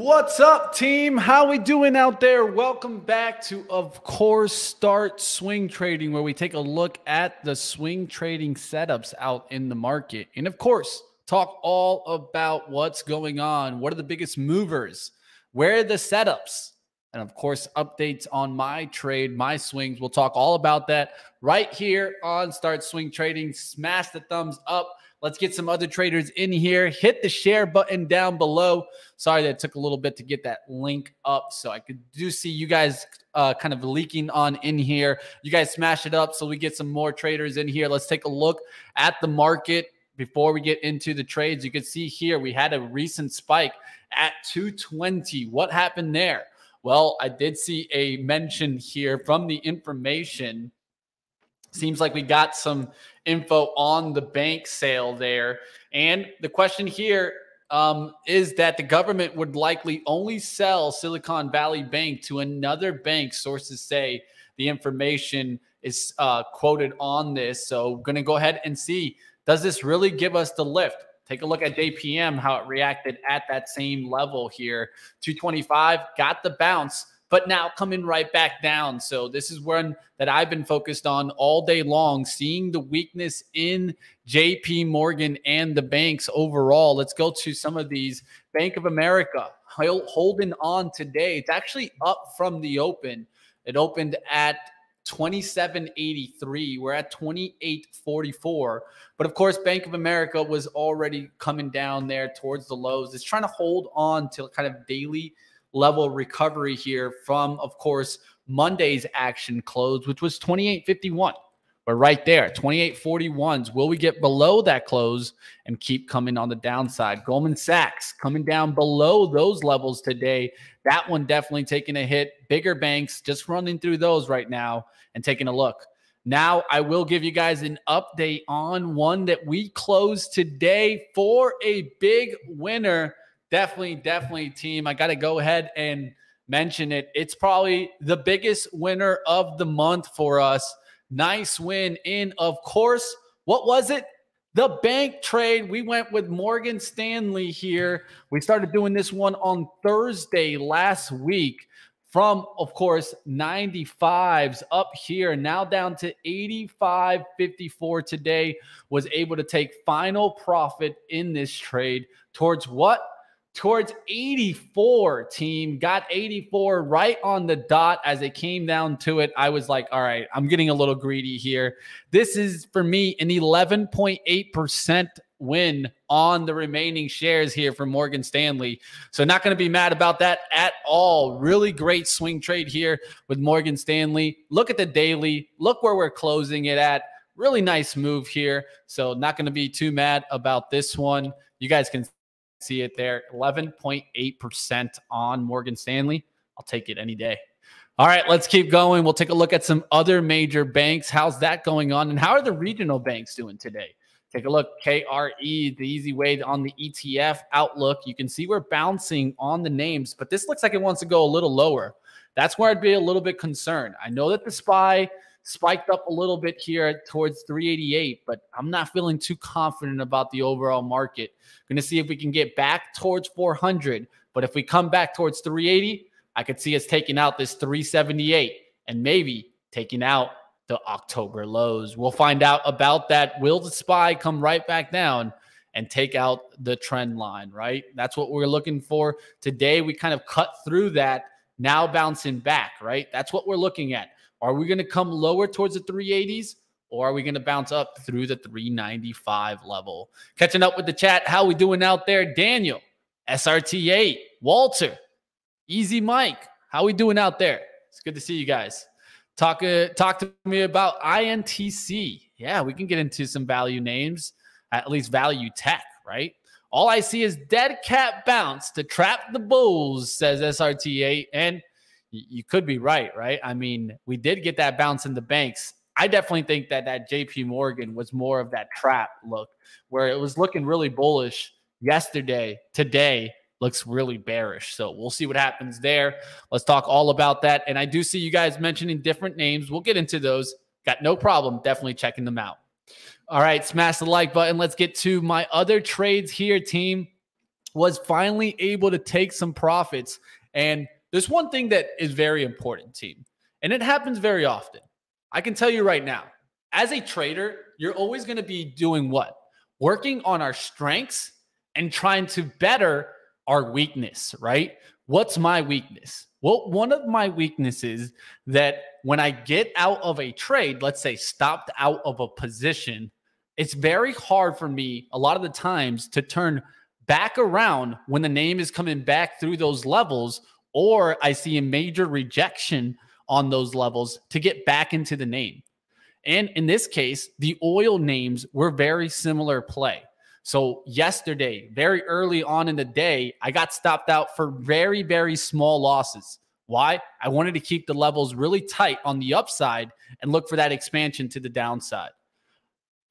What's up, team? How we doing out there? Welcome back to, of course, Start Swing Trading, where we take a look at the swing trading setups out in the market. And of course, talk all about what's going on. What are the biggest movers? Where are the setups? And of course, updates on my trade, my swings. We'll talk all about that right here on Start Swing Trading. Smash the thumbs up. Let's get some other traders in here. Hit the share button down below. Sorry that it took a little bit to get that link up. So I could do see you guys kind of leaking on in here. You guys smash it up so we get some more traders in here. Let's take a look at the market before we get into the trades. You can see here we had a recent spike at 220. What happened there? Well, I did see a mention here from the information. Seems like we got some info on the bank sale there. And the question here is that the government would likely only sell Silicon Valley Bank to another bank. Sources say the information is quoted on this. So we're going to go ahead and see, does this really give us the lift? Take a look at JPM, how it reacted at that same level here. 225 got the bounce, but now coming right back down. So this is one that I've been focused on all day long, seeing the weakness in JP Morgan and the banks overall. Let's go to some of these. Bank of America holding on today. It's actually up from the open. It opened at 27.83. We're at 28.44. But of course, Bank of America was already coming down there towards the lows. It's trying to hold on to kind of daily level recovery here from, of course, Monday's action close, which was 28.51. We're right there, 28.41s. Will we get below that close and keep coming on the downside? Goldman Sachs coming down below those levels today. That one definitely taking a hit. Bigger banks just running through those right now and taking a look. Now, I will give you guys an update on one that we closed today for a big winner. Definitely, team. I got to go ahead and mention it. It's probably the biggest winner of the month for us. Nice win in, of course, what was it? The bank trade. We went with Morgan Stanley here. We started doing this one on Thursday last week from, of course, 95s up here. Now down to 85.54 today. Was able to take final profit in this trade towards what? Towards 84, team. Got 84 right on the dot. As it came down to it, I was like, all right, I'm getting a little greedy here. This is, for me, an 11.8% win on the remaining shares here for Morgan Stanley. So not going to be mad about that at all. Really great swing trade here with Morgan Stanley. Look at the daily. Look where we're closing it at. Really nice move here. So not going to be too mad about this one. You guys can see it there, 11.8% on Morgan Stanley. I'll take it any day. All right, let's keep going. We'll take a look at some other major banks. How's that going on? And how are the regional banks doing today? Take a look, KRE, the easy way on the ETF outlook. You can see we're bouncing on the names, but this looks like it wants to go a little lower. That's where I'd be a little bit concerned. I know that the SPY spiked up a little bit here towards 388, but I'm not feeling too confident about the overall market. Going to see if we can get back towards 400, but if we come back towards 380, I could see us taking out this 378 and maybe taking out the October lows. We'll find out about that. Will the SPY come right back down and take out the trend line, right? That's what we're looking for. Today, we kind of cut through that, now bouncing back, right? That's what we're looking at. Are we going to come lower towards the 380s, or are we going to bounce up through the 395 level? Catching up with the chat. How we doing out there? Daniel, SRT8, Walter, Easy Mike. How we doing out there? It's good to see you guys. Talk to me about INTC. Yeah, we can get into some value names, at least value tech, right? All I see is dead cat bounce to trap the bulls, says SRT8. And you could be right, right? I mean, we did get that bounce in the banks. I definitely think that JP Morgan was more of that trap look, where it was looking really bullish yesterday. Today looks really bearish. So we'll see what happens there. Let's talk all about that. And I do see you guys mentioning different names. We'll get into those. Got no problem. Definitely checking them out. All right, smash the like button. Let's get to my other trades here, team. was finally able to take some profits. And there's one thing that is very important, team, and it happens very often. I can tell you right now, as a trader, you're always going to be doing what? Working on our strengths and trying to better our weakness, right? What's my weakness? Well, one of my weaknesses that when I get out of a trade, let's say stopped out of a position, it's very hard for me a lot of the times to turn back around when the name is coming back through those levels, or I see a major rejection on those levels to get back into the name. And in this case, the oil names were very similar play. So yesterday, very early on in the day, I got stopped out for very, very small losses. Why? I wanted to keep the levels really tight on the upside and look for that expansion to the downside.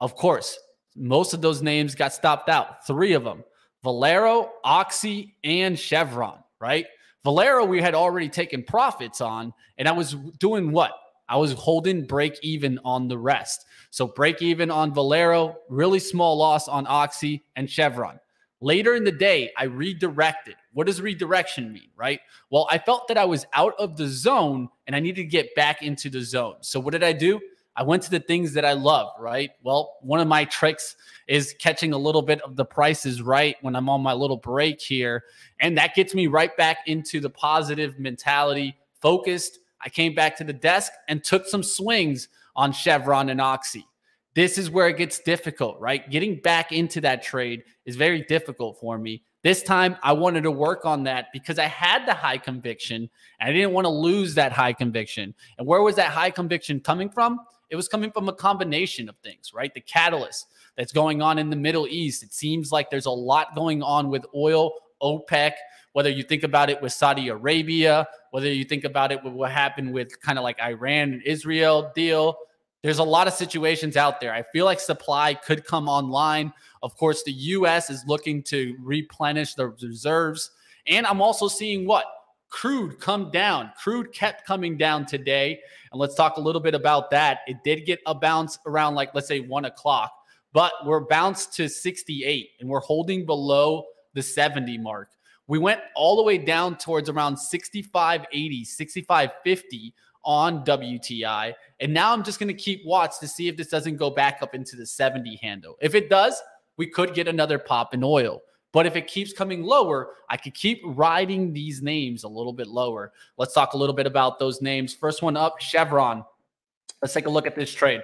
Of course, most of those names got stopped out. Three of them, Valero, Oxy, and Chevron, right? Valero, we had already taken profits on, and I was doing what? I was holding break even on the rest. So break even on Valero, really small loss on Oxy and Chevron. Later in the day, I redirected. What does redirection mean, right? Well, I felt that I was out of the zone and I needed to get back into the zone. So what did I do? I went to the things that I love, right? Well, one of my tricks is catching a little bit of the prices right when I'm on my little break here. And that gets me right back into the positive mentality, focused. I came back to the desk and took some swings on Chevron and Oxy. This is where it gets difficult, right? Getting back into that trade is very difficult for me. This time, I wanted to work on that because I had the high conviction and I didn't want to lose that high conviction. And where was that high conviction coming from? It was coming from a combination of things, right? The catalyst that's going on in the Middle East. It seems like there's a lot going on with oil, OPEC, whether you think about it with Saudi Arabia, whether you think about it with what happened with kind of like Iran and Israel deal. There's a lot of situations out there. I feel like supply could come online. Of course, the U.S. is looking to replenish the reserves. And I'm also seeing what? Crude come down. Crude kept coming down today. And let's talk a little bit about that. It did get a bounce around like, let's say 1 o'clock, but we're bounced to 68 and we're holding below the 70 mark. We went all the way down towards around 65.80, 65.50 on WTI. And now I'm just going to keep watch to see if this doesn't go back up into the 70 handle. If it does, we could get another pop in oil. But if it keeps coming lower, I could keep riding these names a little bit lower. Let's talk a little bit about those names. First one up, Chevron. Let's take a look at this trade.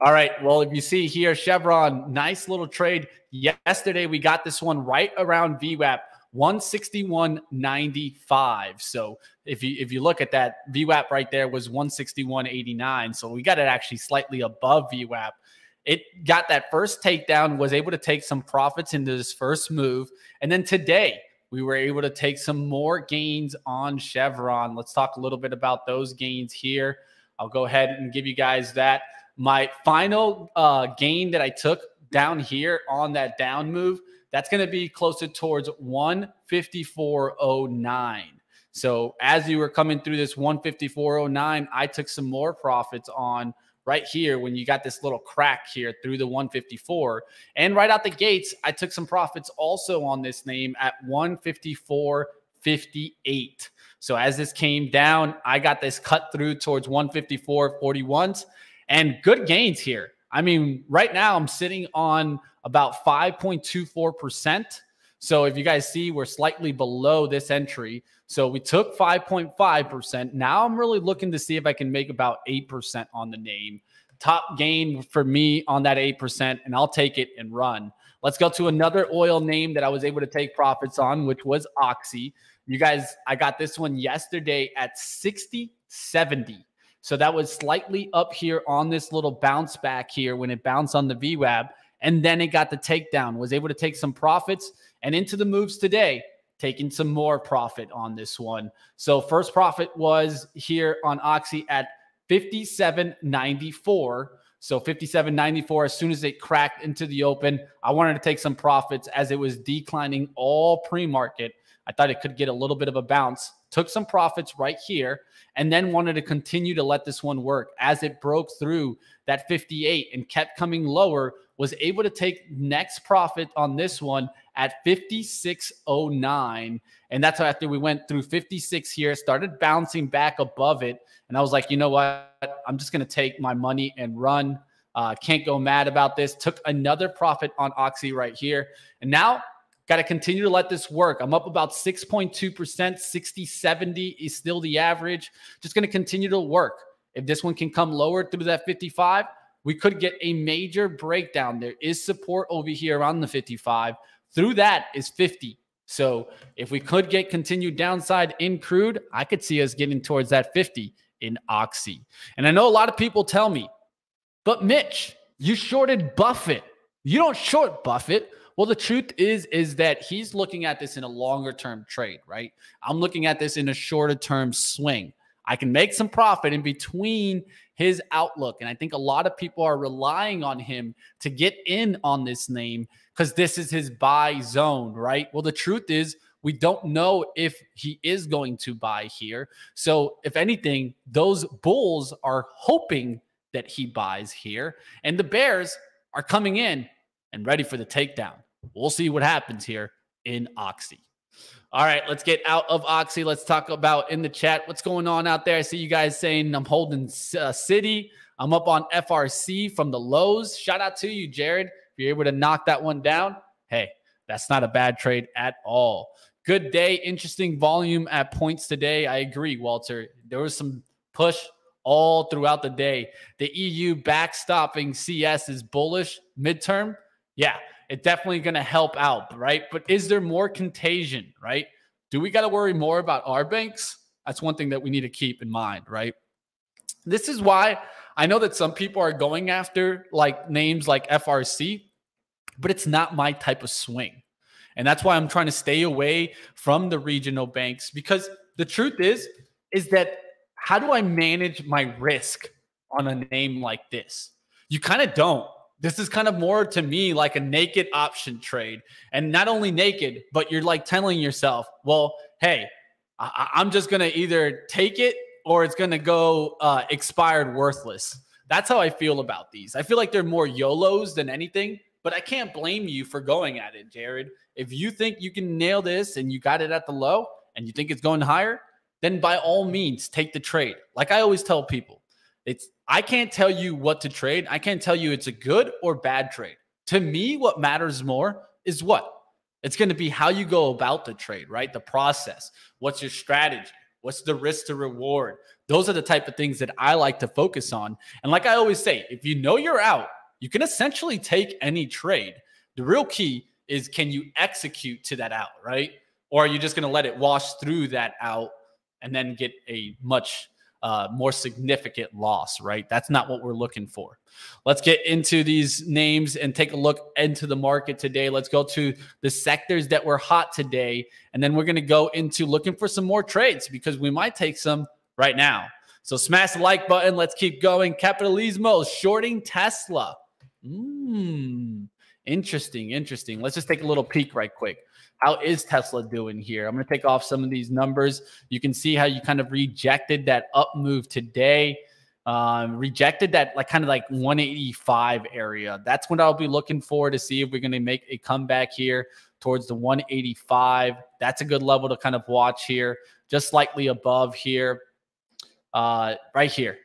All right. Well, if you see here, Chevron, nice little trade. Yesterday, we got this one right around VWAP, 161.95. So if you look at that, VWAP right there was 161.89. So we got it actually slightly above VWAP. It got that first takedown, was able to take some profits into this first move. And then today, we were able to take some more gains on Chevron. Let's talk a little bit about those gains here. I'll go ahead and give you guys that. My final gain that I took down here on that down move, that's going to be closer towards 154.09. So as you were coming through this 154.09, I took some more profits on right here when you got this little crack here through the 154. And right out the gates, I took some profits also on this name at 154.58. So as this came down, I got this cut through towards 154.41s and good gains here. I mean, right now I'm sitting on about 5.24%. So if you guys see, we're slightly below this entry. So we took 5.5%. Now I'm really looking to see if I can make about 8% on the name. Top gain for me on that 8%, and I'll take it and run. Let's go to another oil name that I was able to take profits on, which was Oxy. You guys, I got this one yesterday at 60.70. So that was slightly up here on this little bounce back here when it bounced on the VWAP. And then it got the takedown, was able to take some profits and into the moves today, taking some more profit on this one. So first profit was here on Oxy at 57.94. So 57.94, as soon as it cracked into the open, I wanted to take some profits as it was declining all pre-market. I thought it could get a little bit of a bounce, took some profits right here, and then wanted to continue to let this one work as it broke through that 58 and kept coming lower. was able to take next profit on this one at 56.09. And that's after we went through 56 here, started bouncing back above it. And I was like, you know what? I'm just going to take my money and run. Can't go mad about this. Took another profit on Oxy right here. And now got to continue to let this work. I'm up about 6.2%. 60.70 is still the average. Just going to continue to work. If this one can come lower through that 55, we could get a major breakdown. There is support over here on the 55. Through that is 50. So if we could get continued downside in crude, I could see us getting towards that 50 in Oxy. And I know a lot of people tell me, but Mitch, you shorted Buffett. You don't short Buffett. Well, the truth is that he's looking at this in a longer term trade, right? I'm looking at this in a shorter term swing. I can make some profit in between his outlook. And I think a lot of people are relying on him to get in on this name because this is his buy zone, right? Well, the truth is we don't know if he is going to buy here. So if anything, those bulls are hoping that he buys here and the bears are coming in and ready for the takedown. We'll see what happens here in Oxy. All right, let's get out of Oxy. Let's talk about in the chat what's going on out there. I see you guys saying I'm holding City. I'm up on FRC from the lows. Shout out to you, Jared. If you're able to knock that one down, hey, that's not a bad trade at all. Good day. Interesting volume at points today. I agree, Walter. There was some push all throughout the day. The EU backstopping CS is bullish midterm. Yeah. It's definitely going to help out, right? But is there more contagion, right? Do we got to worry more about our banks? That's one thing that we need to keep in mind, right? This is why I know that some people are going after like names like FRC, but it's not my type of swing. And that's why I'm trying to stay away from the regional banks because the truth is that how do I manage my risk on a name like this? You kind of don't. This is kind of more to me like a naked option trade. And not only naked, but you're like telling yourself, well, hey, I'm just going to either take it or it's going to go expired worthless. That's how I feel about these. I feel like they're more YOLOs than anything, but I can't blame you for going at it, Jared. If you think you can nail this and you got it at the low and you think it's going higher, then by all means, take the trade. Like I always tell people, I can't tell you what to trade. I can't tell you it's a good or bad trade. To me, what matters more is what? It's going to be how you go about the trade, right? The process. What's your strategy? What's the risk to reward? Those are the type of things that I like to focus on. And like I always say, if you know you're out, you can essentially take any trade. The real key is can you execute to that out, right? Or are you just going to let it wash through that out and then get a much more significant loss, right? That's not what we're looking for. Let's get into these names and take a look into the market today. Let's go to the sectors that were hot today. And then we're going to go into looking for some more trades because we might take some right now. So smash the like button. Let's keep going. Capitalismo shorting Tesla. Interesting, interesting. Let's just take a little peek right quick. How is Tesla doing here? I'm going to take off some of these numbers. You can see how you kind of rejected that up move today. Rejected that like kind of like 185 area. That's what I'll be looking for to see if we're going to make a comeback here towards the 185. That's a good level to kind of watch here. Just slightly above here. Right here.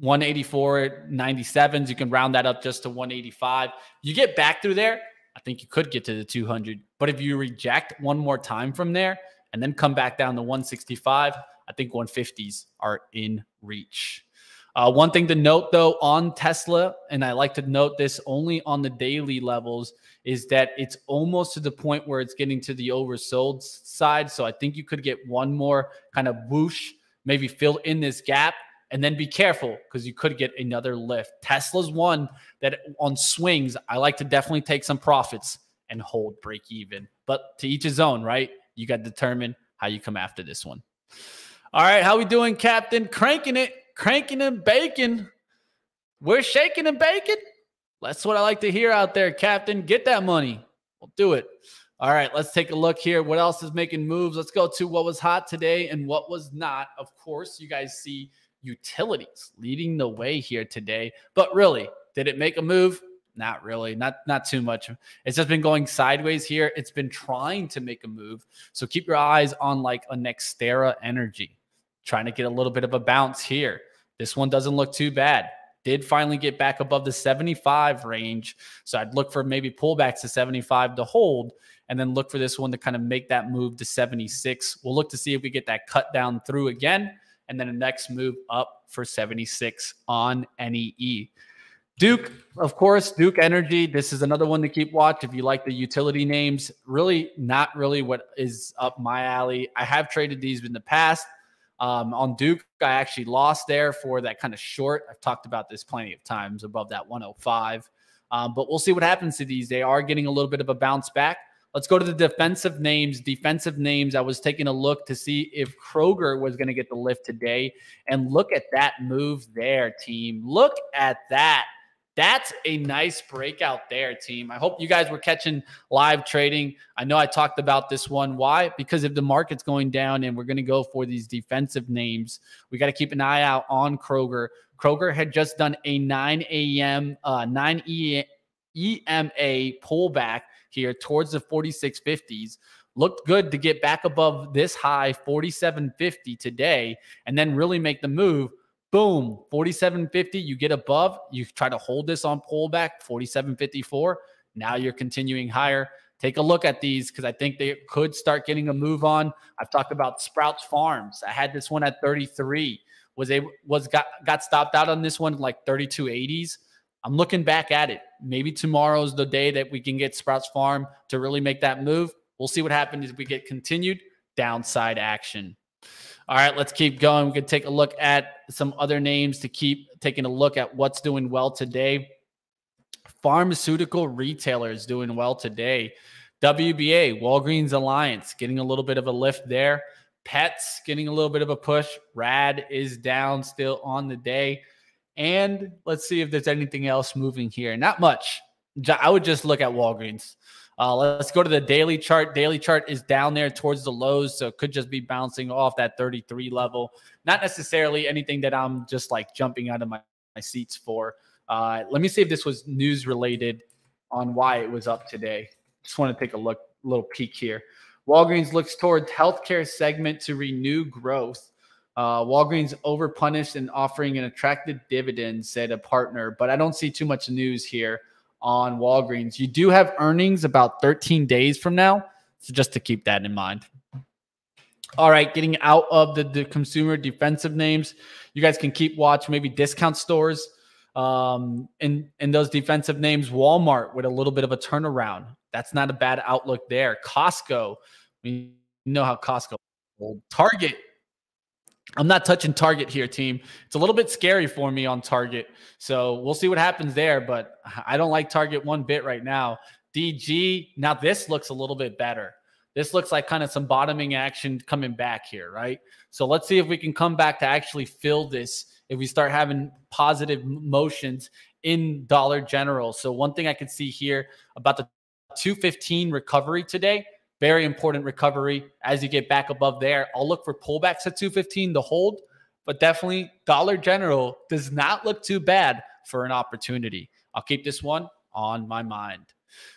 184, 97s. You can round that up just to 185. You get back through there. I think you could get to the 200, but if you reject one more time from there and then come back down to 165, I think 150s are in reach. One thing to note though on Tesla, and I like to note this only on the daily levels, is that it's almost to the point where it's getting to the oversold side. So I think you could get one more kind of whoosh, maybe fill in this gap. And then be careful because you could get another lift. Tesla's one that on swings, I like to definitely take some profits and hold break even. But to each his own, right? You got to determine how you come after this one. All right, how we doing, Captain? Cranking it, cranking and baking. We're shaking and baking. That's what I like to hear out there, Captain. Get that money. We'll do it. All right, let's take a look here. What else is making moves? Let's go to what was hot today and what was not. Of course, you guys see utilities leading the way here today. But really, did it make a move? Not really, not too much. It's just been going sideways here. It's been trying to make a move. So keep your eyes on like a Nextera Energy, trying to get a little bit of a bounce here. This one doesn't look too bad. Did finally get back above the 75 range. So I'd look for maybe pullbacks to 75 to hold, and then look for this one to kind of make that move to 76. We'll look to see if we get that cut down through again, and then the next move up for 76 on NEE. Duke, of course, Duke Energy. This is another one to keep watch. If you like the utility names, really not really what is up my alley. I have traded these in the past. On Duke, I actually lost there for that kind of short. I've talked about this plenty of times above that 105. But we'll see what happens to these. They are getting a little bit of a bounce back. Let's go to the defensive names. Defensive names, I was taking a look to see if Kroger was going to get the lift today. And look at that move there, team. Look at that. That's a nice breakout there, team. I hope you guys were catching live trading. I know I talked about this one. Why? Because if the market's going down and we're going to go for these defensive names, we got to keep an eye out on Kroger. Kroger had just done a 9 EMA pullback here towards the 4650s. Looked good to get back above this high, 4750 today, and then really make the move. Boom, 47.50, you get above, you try to hold this on pullback, 47.54. Now you're continuing higher. Take a look at these because I think they could start getting a move on. I've talked about Sprouts Farms. I had this one at 33. Got stopped out on this one like 32.80s. I'm looking back at it. Maybe tomorrow's the day that we can get Sprouts Farm to really make that move. We'll see what happens if we get continued downside action. All right, let's keep going. We can take a look at some other names to keep taking a look at what's doing well today. Pharmaceutical retailers doing well today. WBA, Walgreens Alliance, getting a little bit of a lift there. Pets getting a little bit of a push. Rad is down still on the day. And let's see if there's anything else moving here. Not much. I would just look at Walgreens. Let's go to the daily chart. Daily chart is down there towards the lows, so it could just be bouncing off that 33 level. Not necessarily anything that I'm just like jumping out of my seats for. Let me see if this was news related on why it was up today. Just want to take a look, little peek here. Walgreens looks towards healthcare segment to renew growth. Walgreens overpunished and offering an attractive dividend, said a partner, but I don't see too much news here on Walgreens. You do have earnings about 13 days from now, so just to keep that in mind. All right, getting out of the consumer defensive names, you guys can keep watch maybe discount stores and those defensive names. Walmart with a little bit of a turnaround. That's not a bad outlook there. Costco, we know how Costco. Target, I'm not touching Target here, team. It's a little bit scary for me on Target. So we'll see what happens there, but I don't like Target one bit right now. DG, now this looks a little bit better. This looks like kind of some bottoming action coming back here, right? So let's see if we can come back to actually fill this if we start having positive motions in Dollar General. So one thing I can see here about the 215 recovery today, very important recovery. As you get back above there, I'll look for pullbacks at 215 to hold, but definitely Dollar General does not look too bad for an opportunity. I'll keep this one on my mind.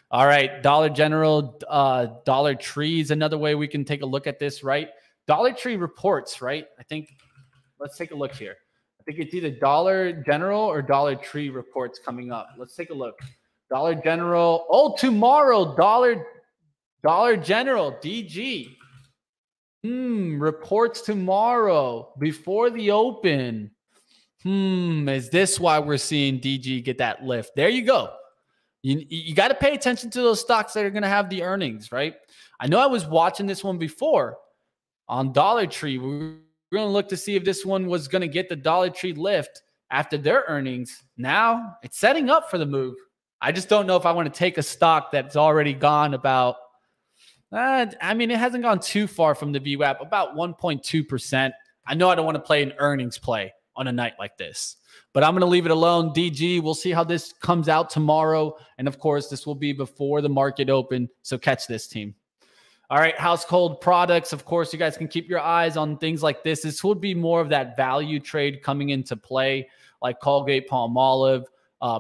All right, Dollar General, Dollar Tree is another way we can take a look at this, right? Dollar Tree reports, right? I think, let's take a look here. I think it's either Dollar General or Dollar Tree reports coming up. Let's take a look. Dollar General, oh, tomorrow, Dollar General, DG, reports tomorrow before the open. Is this why we're seeing DG get that lift? There you go. You got to pay attention to those stocks that are going to have the earnings, right? I know I was watching this one before on Dollar Tree. We're going to look to see if this one was going to get the Dollar Tree lift after their earnings. Now it's setting up for the move. I just don't know if I want to take a stock that's already gone about, I mean, it hasn't gone too far from the VWAP, about 1.2%. I know I don't want to play an earnings play on a night like this, but I'm going to leave it alone. DG, we'll see how this comes out tomorrow. And of course, this will be before the market open. So catch this, team. All right, household products. Of course, you guys can keep your eyes on things like this. This would be more of that value trade coming into play, like Colgate-Palmolive,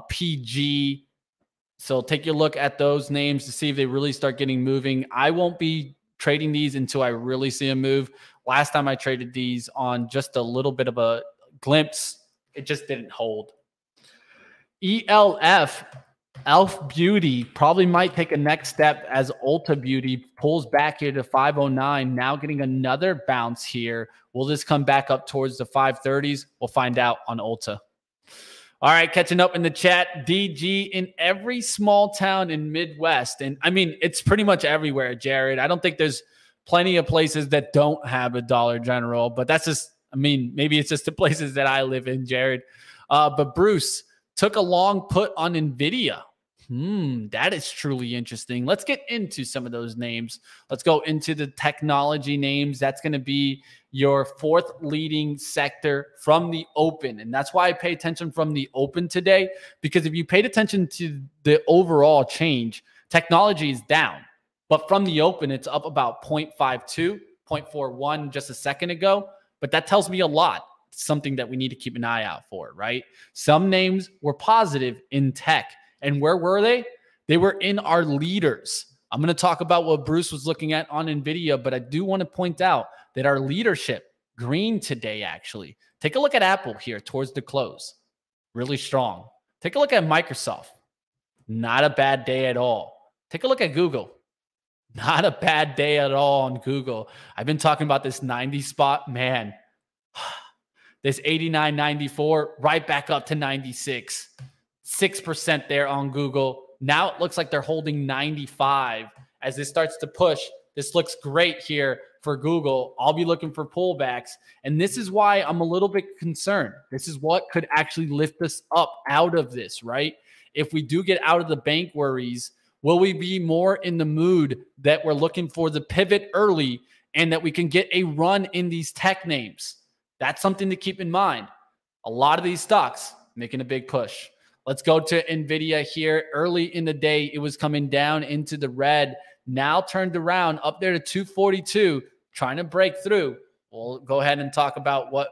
PG, So take a look at those names to see if they really start getting moving. I won't be trading these until I really see them move. Last time I traded these on just a little bit of a glimpse, it just didn't hold. ELF, Elf Beauty, probably might take a next step as Ulta Beauty pulls back here to 509, now getting another bounce here. Will this come back up towards the 530s? We'll find out on Ulta. All right, catching up in the chat, DG in every small town in Midwest. And I mean, it's pretty much everywhere, Jared. I don't think there's plenty of places that don't have a Dollar General, but that's just, I mean, maybe it's just the places that I live in, Jared. But Bruce took a long put on NVIDIA. That is truly interesting. Let's get into some of those names. Let's go into the technology names. That's going to be your fourth leading sector from the open. And that's why I pay attention from the open today, because if you paid attention to the overall change, technology is down. But from the open, it's up about 0.52, 0.41 just a second ago. But that tells me a lot. It's something that we need to keep an eye out for, right? Some names were positive in tech. And where were they? They were in our leaders. I'm going to talk about what Bruce was looking at on NVIDIA, but I do want to point out that our leadership, green today, actually. Take a look at Apple here towards the close. Really strong. Take a look at Microsoft. Not a bad day at all. Take a look at Google. Not a bad day at all on Google. I've been talking about this 90 spot. Man, this 89.94 right back up to 96. 6% there on Google. Now it looks like they're holding 95 as this starts to push. This looks great here for Google. I'll be looking for pullbacks. And this is why I'm a little bit concerned. This is what could actually lift us up out of this, right? If we do get out of the bank worries, will we be more in the mood that we're looking for the pivot early and that we can get a run in these tech names? That's something to keep in mind. A lot of these stocks making a big push. Let's go to NVIDIA here. Early in the day, it was coming down into the red. Now turned around up there to 242, trying to break through. We'll go ahead and talk about what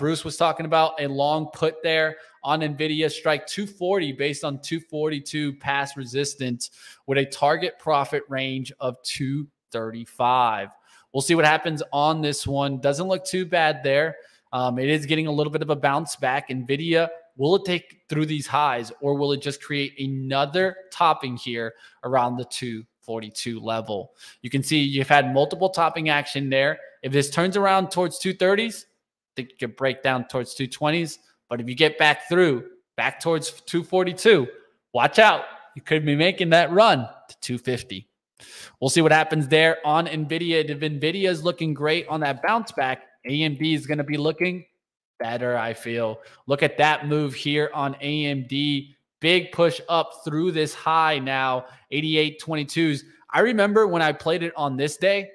Bruce was talking about. A long put there on NVIDIA, strike 240 based on 242 past resistance with a target profit range of 235. We'll see what happens on this one. Doesn't look too bad there. It is getting a little bit of a bounce back. NVIDIA, will it take through these highs or will it just create another topping here around the 242 level? You can see you've had multiple topping action there. If this turns around towards 230s, I think you could break down towards 220s. But if you get back through, back towards 242, watch out. You could be making that run to 250. We'll see what happens there on NVIDIA. If NVIDIA is looking great on that bounce back, AMD is going to be looking better, I feel. Look at that move here on AMD. Big push up through this high now, 88.22s. I remember when I played it on this day,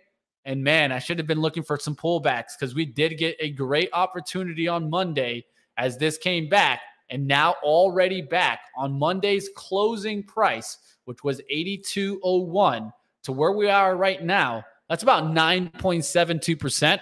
and man, I should have been looking for some pullbacks because we did get a great opportunity on Monday as this came back, and now already back on Monday's closing price, which was 82.01, to where we are right now. That's about 9.72%.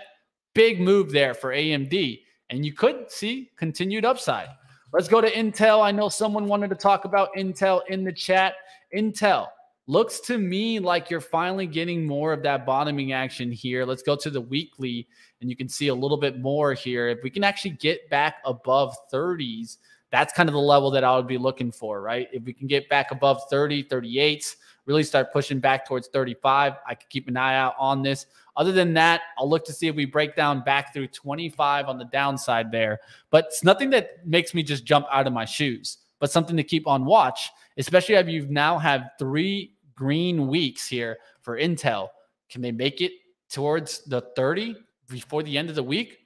Big move there for AMD. And you could see continued upside. Let's go to Intel. I know someone wanted to talk about Intel in the chat. Intel looks to me like you're finally getting more of that bottoming action here. Let's go to the weekly, and you can see a little bit more here. If we can actually get back above 30s, that's kind of the level that I would be looking for, right? If we can get back above 30, 38s, really start pushing back towards 35, I could keep an eye out on this. Other than that, I'll look to see if we break down back through 25 on the downside there. But it's nothing that makes me just jump out of my shoes, but something to keep on watch, especially if you've now had 3 green weeks here for Intel. Can they make it towards the 30 before the end of the week?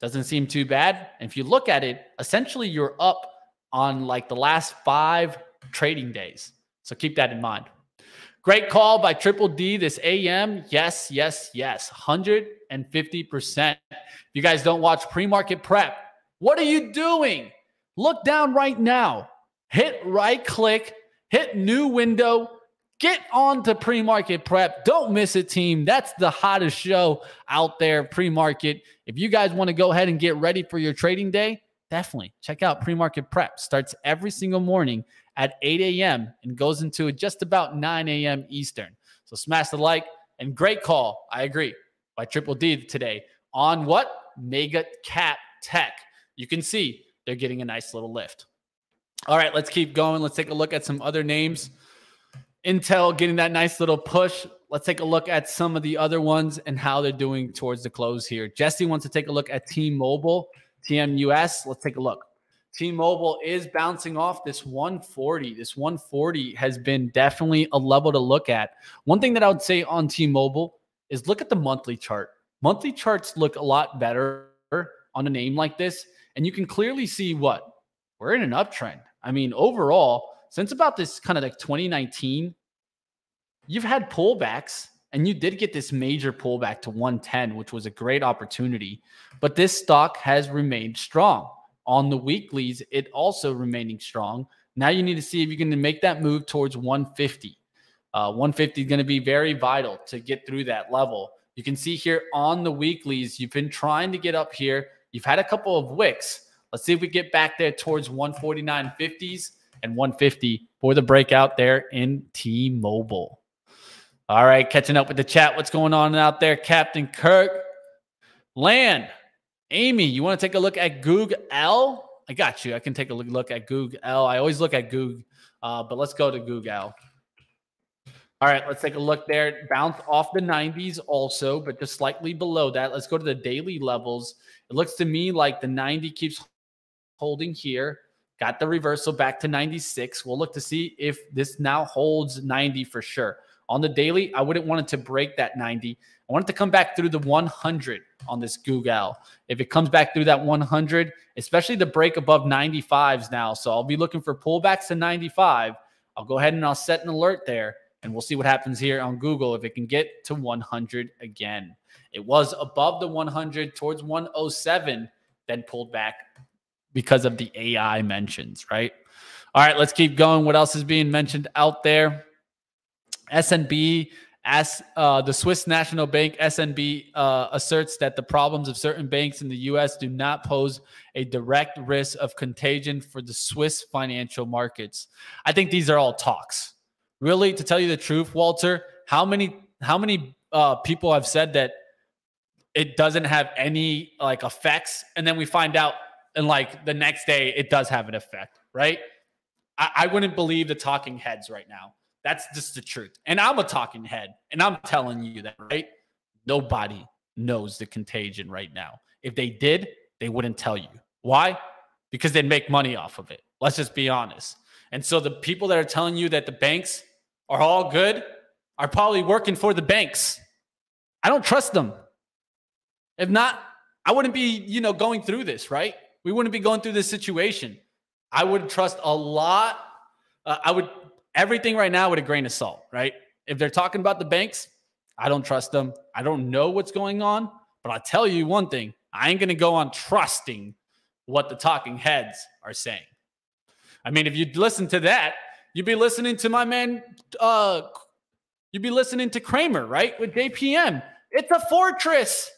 Doesn't seem too bad. And if you look at it, essentially you're up on like the last 5 trading days. So keep that in mind. Great call by Triple D this AM. Yes, yes, yes. 150%. If you guys don't watch pre-market prep, what are you doing? Look down right now. Hit right click. Hit new window. Get on to pre-market prep. Don't miss it, team. That's the hottest show out there, pre-market. If you guys want to go ahead and get ready for your trading day, definitely check out pre-market prep. Starts every single morning at 8 a.m. and goes into just about 9 a.m. Eastern. So smash the like and great call. I agree by Triple D today on what? Mega cap tech. You can see they're getting a nice little lift. All right, let's keep going. Let's take a look at some other names. Intel getting that nice little push. Let's take a look at some of the other ones and how they're doing towards the close here. Jesse wants to take a look at T-Mobile, TMUS. Let's take a look. T-Mobile is bouncing off this 140. This 140 has been definitely a level to look at. One thing that I would say on T-Mobile is look at the monthly chart. Monthly charts look a lot better on a name like this. And you can clearly see what? We're in an uptrend. I mean, overall, since about this kind of like 2019, you've had pullbacks, and you did get this major pullback to 110, which was a great opportunity. But this stock has remained strong. On the weeklies, it also remaining strong. Now you need to see if you can make that move towards 150. 150 is going to be very vital to get through that level. You can see here on the weeklies, you've been trying to get up here. You've had a couple of wicks. Let's see if we get back there towards 149.50s and 150 for the breakout there in T-Mobile. All right, catching up with the chat. What's going on out there, Captain Kirk? Land. Amy, you want to take a look at Google? I got you. I can take a look at Google. I always look at Google, but let's go to Google. All right, let's take a look there. Bounce off the 90s also, but just slightly below that. Let's go to the daily levels. It looks to me like the 90 keeps holding here. Got the reversal back to 96. We'll look to see if this now holds 90 for sure. On the daily, I wouldn't want it to break that 90. I want it to come back through the 100 on this Google. If it comes back through that 100, especially the break above 95s now. So I'll be looking for pullbacks to 95. I'll go ahead and I'll set an alert there. And we'll see what happens here on Google if it can get to 100 again. It was above the 100 towards 107, then pulled back because of the AI mentions, right? All right, let's keep going. What else is being mentioned out there? SNB, the Swiss National Bank, SNB asserts that the problems of certain banks in the U.S. do not pose a direct risk of contagion for the Swiss financial markets. I think these are all talks. Really, to tell you the truth, Walter, how many people have said that it doesn't have any like effects, and then we find out, and like the next day it does have an effect, right? I wouldn't believe the talking heads right now. That's just the truth. And I'm a talking head, and I'm telling you that, right? Nobody knows the contagion right now. If they did, they wouldn't tell you. Why? Because they'd make money off of it. Let's just be honest. And so the people that are telling you that the banks are all good are probably working for the banks. I don't trust them. If not, I wouldn't be, you know, going through this, right? We wouldn't be going through this situation. I would trust a lot. Everything right now with a grain of salt, right? If they're talking about the banks, I don't trust them. I don't know what's going on, but I'll tell you one thing. I ain't going to go on trusting what the talking heads are saying. I mean, if you listen to that, you'd be listening to my man, you'd be listening to Kramer, right? With JPM. It's a fortress.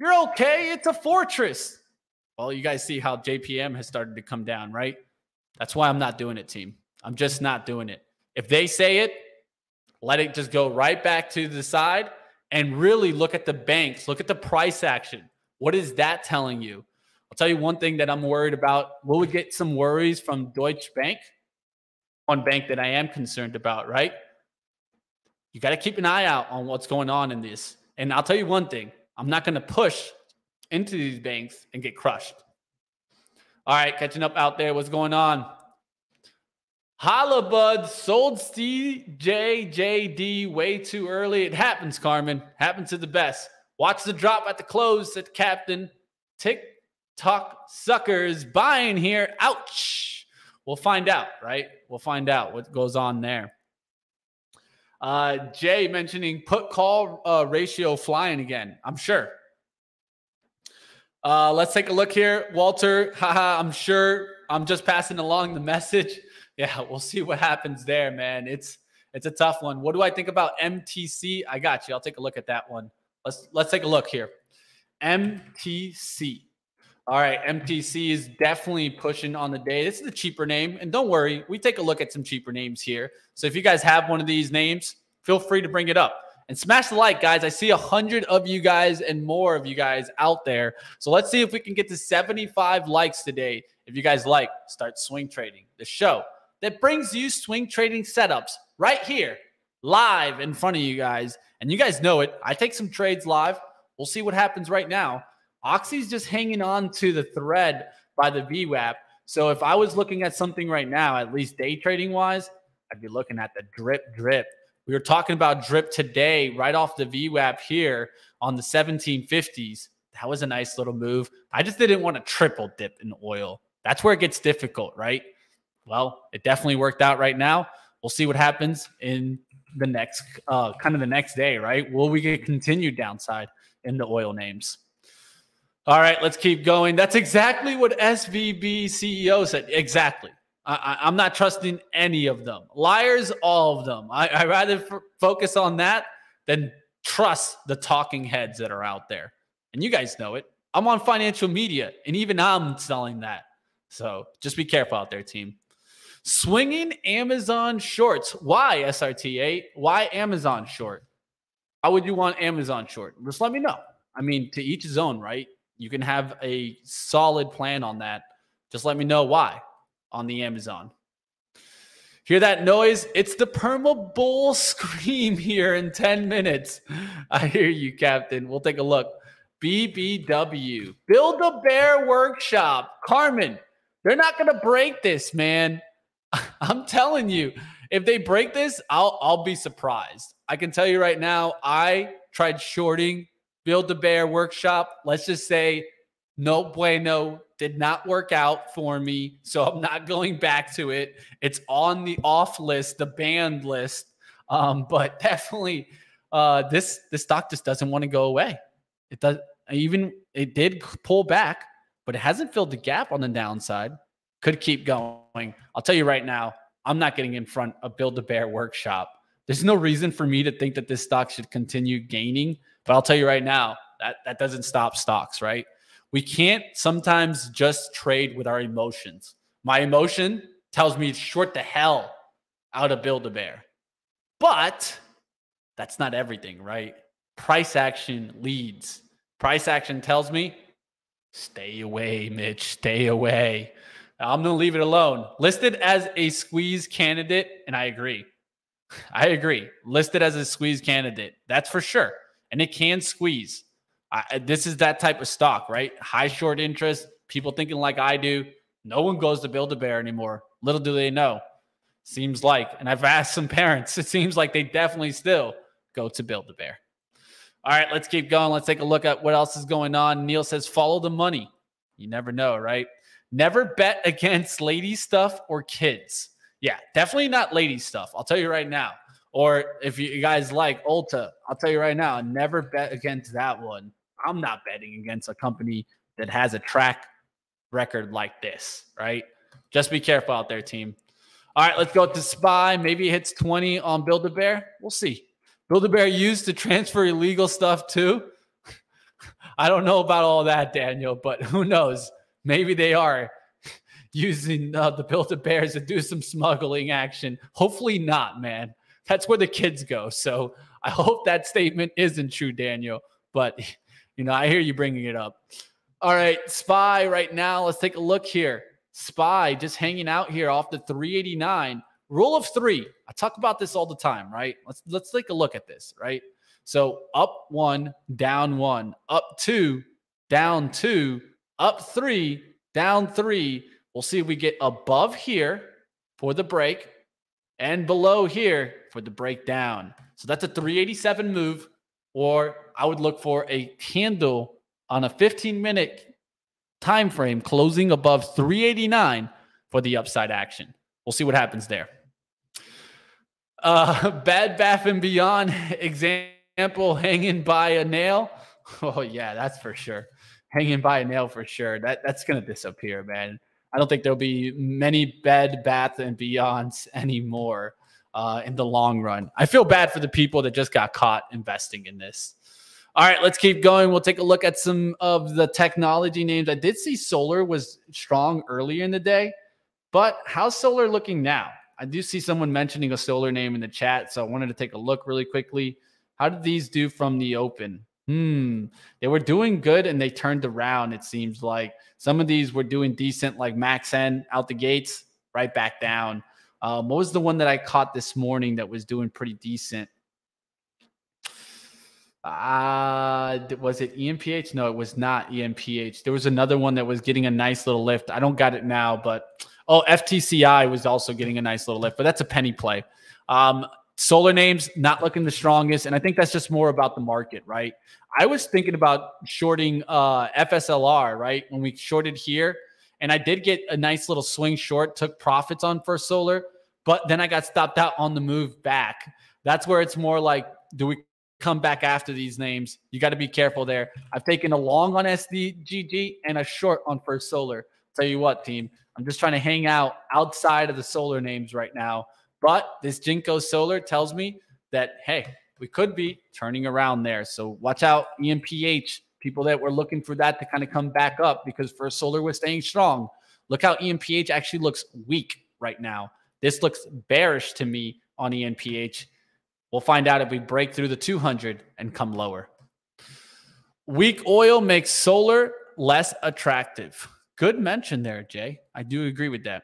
You're okay. It's a fortress. Well, you guys see how JPM has started to come down, right? That's why I'm not doing it, team. I'm just not doing it. If they say it, let it just go right back to the side and really look at the banks. Look at the price action. What is that telling you? I'll tell you one thing that I'm worried about. Will we get some worries from Deutsche Bank? One bank that I am concerned about, right? You got to keep an eye out on what's going on in this. And I'll tell you one thing. I'm not going to push into these banks and get crushed. All right, catching up out there. What's going on? Holla, bud. Sold CJJD way too early. It happens, Carmen. Happens to the best. Watch the drop at the close, said Captain. TikTok suckers buying here. Ouch. We'll find out, right? We'll find out what goes on there. Jay mentioning put call ratio flying again. I'm sure. Let's take a look here. Walter, haha, I'm sure. I'm just passing along the message. Yeah, we'll see what happens there, man. It's a tough one. What do I think about MTC? I got you. I'll take a look at that one. Let's take a look here. MTC. All right, MTC is definitely pushing on the day. This is a cheaper name, and don't worry, we take a look at some cheaper names here. So if you guys have one of these names, feel free to bring it up. And smash the like, guys. I see 100 of you guys and more of you guys out there. So let's see if we can get to 75 likes today. If you guys like, start swing trading, the show that brings you swing trading setups right here, live in front of you guys. And you guys know it. I take some trades live. We'll see what happens right now. Oxy's just hanging on to the thread by the VWAP. So if I was looking at something right now, at least day trading wise, I'd be looking at the drip. We were talking about drip today, right off the VWAP here on the 1750s. That was a nice little move. I just didn't want to triple dip in oil. That's where it gets difficult, right? Well, it definitely worked out right now. We'll see what happens in the next, kind of the next day, right? Will we get continued downside in the oil names? All right, let's keep going. That's exactly what SVB CEO said. Exactly. I'm not trusting any of them. Liars, all of them. I rather focus on that than trust the talking heads that are out there. And you guys know it. I'm on financial media, and even I'm selling that. So just be careful out there, team. Swinging Amazon shorts. Why, SRT8? Why Amazon short? How would you want Amazon short? Just let me know. I mean, to each his own, right? You can have a solid plan on that. Just let me know why on the Amazon. Hear that noise? It's the perma bull scream here in 10 minutes. I hear you, Captain. We'll take a look. BBW, Build-A-Bear Workshop. Carmen, they're not going to break this, man. I'm telling you, if they break this, I'll be surprised. I can tell you right now, I tried shorting Build-A-Bear Workshop. Let's just say no bueno, did not work out for me. So I'm not going back to it. It's on the off list, the banned list. But definitely this stock just doesn't want to go away. It does. Even it did pull back, but it hasn't filled the gap on the downside. Could keep going. I'll tell you right now, I'm not getting in front of Build-A-Bear Workshop. There's no reason for me to think that this stock should continue gaining. But I'll tell you right now, that doesn't stop stocks, right? We can't sometimes just trade with our emotions. My emotion tells me to short the hell out of Build-A-Bear. But that's not everything, right? Price action leads. Price action tells me, stay away, Mitch, stay away. I'm going to leave it alone. Listed as a squeeze candidate, and I agree. I agree. Listed as a squeeze candidate. That's for sure. And it can squeeze. This is that type of stock, right? High short interest, people thinking like I do. No one goes to Build-A-Bear anymore. Little do they know. Seems like, and I've asked some parents, it seems like they definitely still go to Build-A-Bear. All right, let's keep going. Let's take a look at what else is going on. Neil says, follow the money. You never know, right? Never bet against lady stuff or kids. Yeah, definitely not lady stuff. I'll tell you right now. Or if you guys like Ulta, I'll tell you right now, never bet against that one. I'm not betting against a company that has a track record like this, right? Just be careful out there, team. All right, let's go to SPY. Maybe it hits 20 on Build-A-Bear. We'll see. Build-A-Bear used to transfer illegal stuff too. I don't know about all that, Daniel, but who knows? Maybe they are using the Build-A-Bears to do some smuggling action. Hopefully not, man. That's where the kids go. So I hope that statement isn't true, Daniel. But, you know, I hear you bringing it up. All right, SPY right now. Let's take a look here. SPY just hanging out here off the 389. Rule of three. I talk about this all the time, right? Let's take a look at this, right? So up one, up two, up three, down three. We'll see if we get above here for the break. And below here for the breakdown. So that's a 387 move, or I would look for a candle on a 15-minute time frame closing above 389 for the upside action. We'll see what happens there. Bad Bath & Beyond example, hanging by a nail. Oh, yeah, that's for sure. Hanging by a nail for sure. That's going to disappear, man. I don't think there'll be many Bed, Bath, and Beyonds anymore in the long run. I feel bad for the people that just got caught investing in this. All right, let's keep going. We'll take a look at some of the technology names. I did see solar was strong earlier in the day, but how's solar looking now? I do see someone mentioning a solar name in the chat, so I wanted to take a look really quickly. How did these do from the open? They were doing good and they turned around. It seems like some of these were doing decent, like MaxN out the gates, right back down. What was the one that I caught this morning that was doing pretty decent? Was it EMPH? No, it was not EMPH. There was another one that was getting a nice little lift. I don't got it now, but oh, FTCI was also getting a nice little lift, but that's a penny play. Solar names not looking the strongest, and I think that's just more about the market, right? I was thinking about shorting FSLR, right, when we shorted here, and I did get a nice little swing short, took profits on First Solar, but then I got stopped out on the move back. That's where it's more like, do we come back after these names? You got to be careful there. I've taken a long on SDGG and a short on First Solar. Tell you what, team, I'm just trying to hang out outside of the solar names right now. But this Jinko Solar tells me that, hey, we could be turning around there. So watch out, EMPH, people that were looking for that to kind of come back up because First Solar was staying strong. Look how EMPH actually looks weak right now. This looks bearish to me on EMPH. We'll find out if we break through the 200 and come lower. Weak oil makes solar less attractive. Good mention there, Jay. I do agree with that.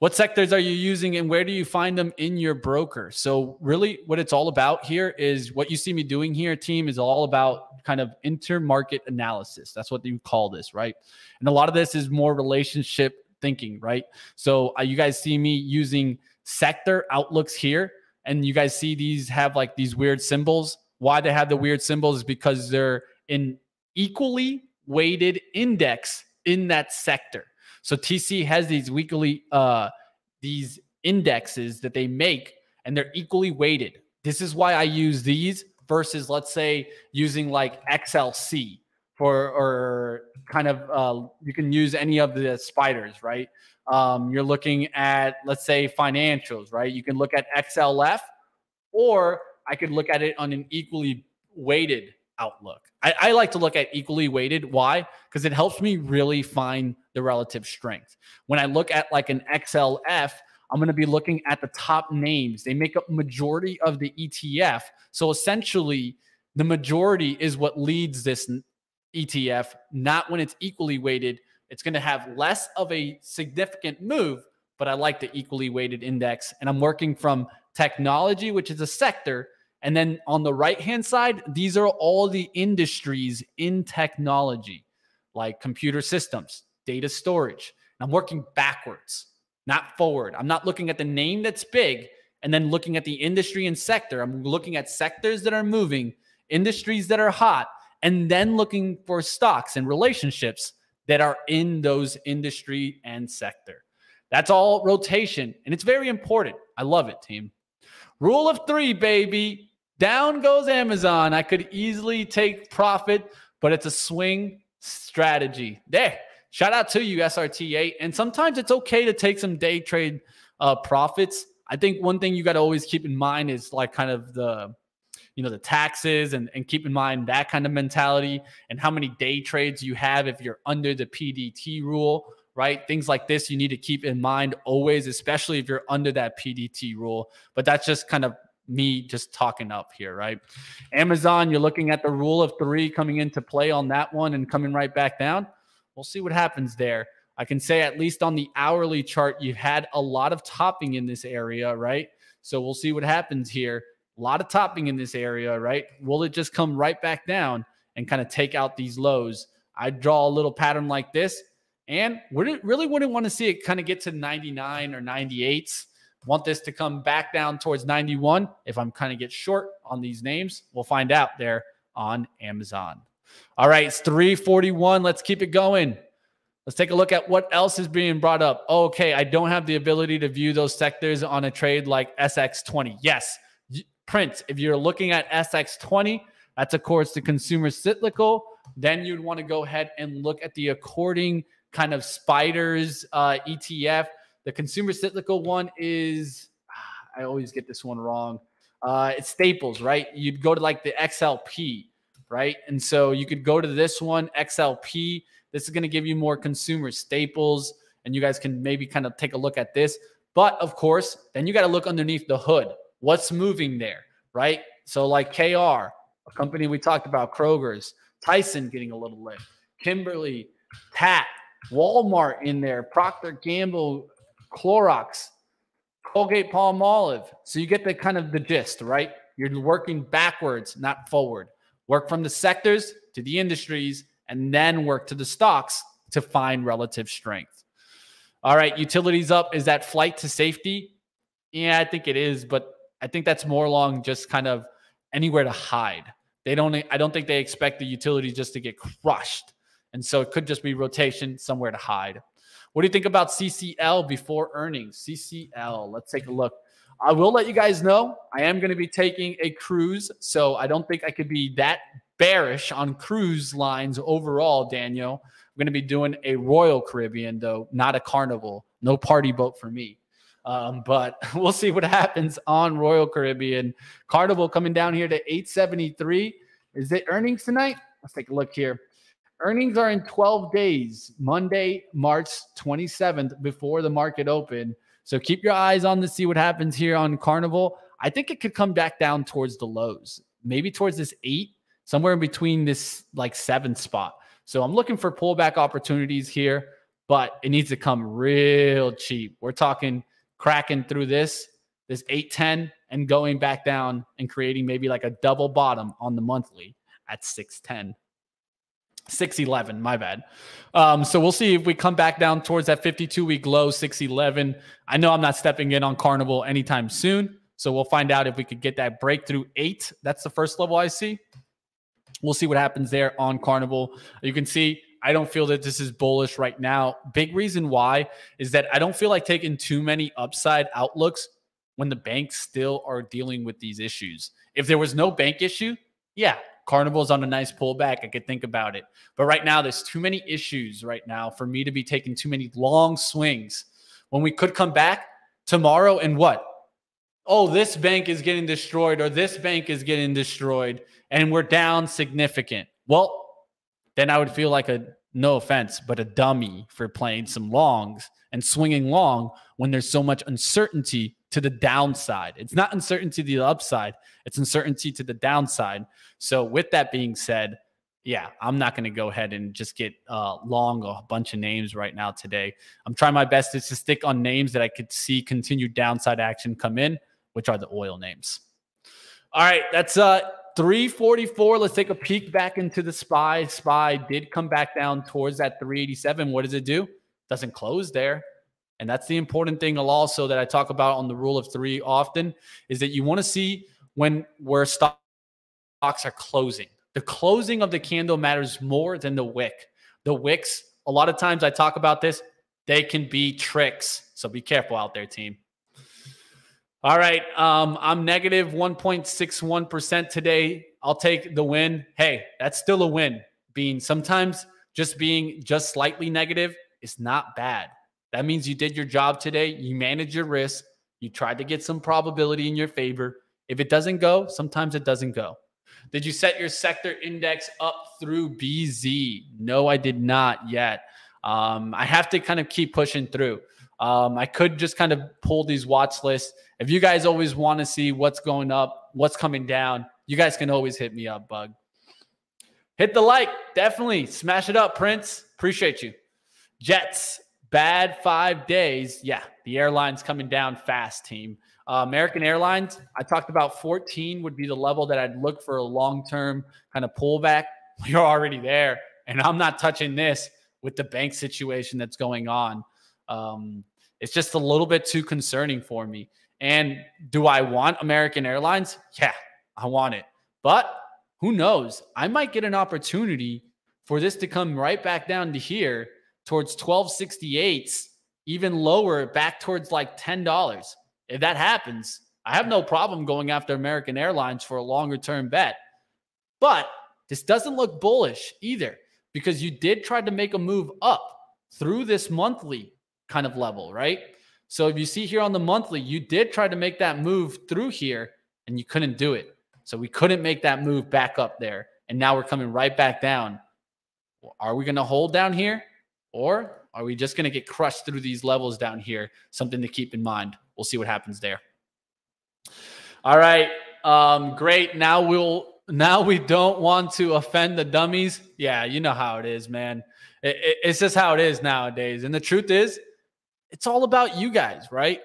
What sectors are you using and where do you find them in your broker? So really what it's all about here is what you see me doing here, team, is all about kind of intermarket analysis. That's what you call this, right? And a lot of this is more relationship thinking, right? So you guys see me using sector outlooks here. And you guys see these have like these weird symbols. Why they have the weird symbols is because they're an equally weighted index in that sector. So TC has these weekly, these indexes that they make, and they're equally weighted. This is why I use these versus, let's say, using like XLC for, or kind of, you can use any of the spiders, right? You're looking at, let's say, financials, right? You can look at XLF, or I could look at it on an equally weighted outlook. I like to look at equally weighted. Why? Because it helps me really find the relative strength. When I look at like an XLF, I'm going to be looking at the top names. They make up majority of the ETF. So essentially, the majority is what leads this ETF, not when it's equally weighted. It's going to have less of a significant move, but I like the equally weighted index. And I'm working from technology, which is a sector. And then on the right-hand side, these are all the industries in technology, like computer systems, data storage. And I'm working backwards, not forward. I'm not looking at the name that's big and then looking at the industry and sector. I'm looking at sectors that are moving, industries that are hot, and then looking for stocks and relationships that are in those industry and sector. That's all rotation, and it's very important. I love it, team. Rule of three, baby. Down goes Amazon. I could easily take profit, but it's a swing strategy. There. Shout out to you, SRTA. And sometimes it's okay to take some day trade profits. I think one thing you got to always keep in mind is like kind of the, you know, the taxes and keep in mind that kind of mentality and how many day trades you have if you're under the PDT rule, right? Things like this you need to keep in mind always, especially if you're under that PDT rule. But that's just kind of me just talking up here, right? Amazon, you're looking at the rule of three coming into play on that one and coming right back down. We'll see what happens there. I can say at least on the hourly chart, you've had a lot of topping in this area, right? So we'll see what happens here. A lot of topping in this area, right? Will it just come right back down and kind of take out these lows? I draw a little pattern like this, and we really wouldn't want to see it kind of get to 99 or 98s. Want this to come back down towards 91. If I'm kind of get short on these names, we'll find out there on Amazon. All right, it's 3:41. Let's keep it going. Let's take a look at what else is being brought up. Oh, okay, I don't have the ability to view those sectors on a trade like SX20. Yes. Prince, if you're looking at SX20, that's of course the consumer cyclical. Then you'd want to go ahead and look at the according kind of spiders ETF. The consumer cyclical one is, I always get this one wrong. It's Staples, right? You'd go to like the XLP, right? And so you could go to this one, XLP. This is going to give you more consumer staples, and you guys can maybe kind of take a look at this. But of course, then you got to look underneath the hood. What's moving there, right? So like KR, a company we talked about, Kroger's, Tyson getting a little lift, Kimberly, Pat, Walmart in there, Procter & Gamble, Clorox, Colgate-Palmolive. So you get the kind of the gist, right? You're working backwards, not forward. Work from the sectors to the industries, and then work to the stocks to find relative strength. All right, utilities up. Is that flight to safety? Yeah, I think it is, but I think that's more along just kind of anywhere to hide. They don't. I don't think they expect the utilities just to get crushed, and so it could just be rotation somewhere to hide. What do you think about CCL before earnings? CCL, let's take a look. I will let you guys know I am going to be taking a cruise, so I don't think I could be that bearish on cruise lines overall, Daniel. I'm going to be doing a Royal Caribbean, though, not a Carnival. No party boat for me. But we'll see what happens on Royal Caribbean. Carnival coming down here to 873. Is it earnings tonight? Let's take a look here. Earnings are in 12 days, Monday, March 27th, before the market open. So keep your eyes on to see what happens here on Carnival. I think it could come back down towards the lows, maybe towards this 8, somewhere in between this like 7 spot. So I'm looking for pullback opportunities here, but it needs to come real cheap. We're talking cracking through this 810 and going back down and creating maybe like a double bottom on the monthly at 610. 611, my bad. So we'll see if we come back down towards that 52-week low, 611. I know I'm not stepping in on Carnival anytime soon, so we'll find out if we could get that breakthrough 8. That's the first level I see. We'll see what happens there on Carnival. You can see I don't feel that this is bullish right now. Big reason why is that I don't feel like taking too many upside outlooks when the banks still are dealing with these issues. If there was no bank issue, yeah, Carnival's on a nice pullback. I could think about it. But right now, there's too many issues right now for me to be taking too many long swings when we could come back tomorrow and what? Oh, this bank is getting destroyed or this bank is getting destroyed and we're down significant. Well, then I would feel like a, no offense, but a dummy for playing some longs and swinging long when there's so much uncertainty to the downside. It's not uncertainty to the upside. It's uncertainty to the downside. So with that being said, yeah, I'm not going to go ahead and just get long a bunch of names right now today. I'm trying my best to stick on names that I could see continued downside action come in, which are the oil names. All right, that's 344. Let's take a peek back into the SPY. SPY did come back down towards that 387. What does it do? Doesn't close there. And that's the important thing also that I talk about on the rule of three often is that you want to see where stocks are closing. The closing of the candle matters more than the wick. The wicks, a lot of times I talk about this, they can be tricks. So be careful out there, team. All right, I'm negative 1.61% today. I'll take the win. Hey, that's still a win, Bean. Sometimes just being just slightly negative is not bad. That means you did your job today. You managed your risk. You tried to get some probability in your favor. If it doesn't go, sometimes it doesn't go. Did you set your sector index up through BZ? No, I did not yet. I have to kind of keep pushing through. I could just kind of pull these watch lists. If you guys always want to see what's going up, what's coming down, you guys can always hit me up, Bug. Hit the like. Definitely. Smash it up, Prince. Appreciate you. Jets. Bad 5 days. Yeah, the airline's coming down fast, team. American Airlines, I talked about 14 would be the level that I'd look for a long-term kind of pullback. You're already there, and I'm not touching this with the bank situation that's going on. It's just a little bit too concerning for me. And do I want American Airlines? Yeah, I want it. But who knows? I might get an opportunity for this to come right back down to here towards 1268, even lower back towards like $10. If that happens, I have no problem going after American Airlines for a longer term bet. But this doesn't look bullish either because you did try to make a move up through this monthly kind of level, right? So if you see here on the monthly, you did try to make that move through here and you couldn't do it. So we couldn't make that move back up there. and now we're coming right back down. Are we going to hold down here, or are we just going to get crushed through these levels down here? Something to keep in mind. We'll see what happens there. All right. Great. Now we don't want to offend the dummies. Yeah, you know how it is, man. It's just how it is nowadays. And the truth is, it's all about you guys, right?